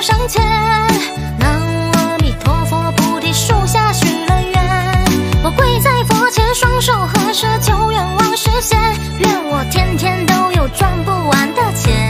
的上前。南无阿弥陀佛，菩提树下许了愿，我跪在佛前，双手合十，求愿望实现。愿我天天都有赚不完的钱。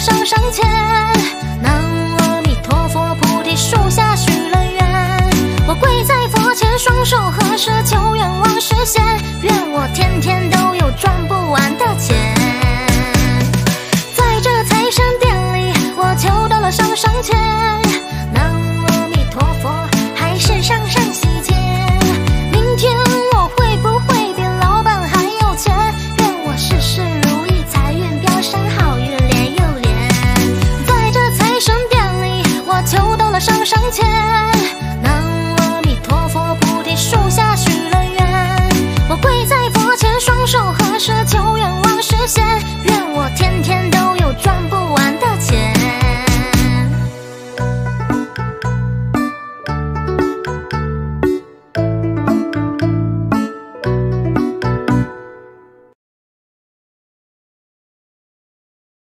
上上签。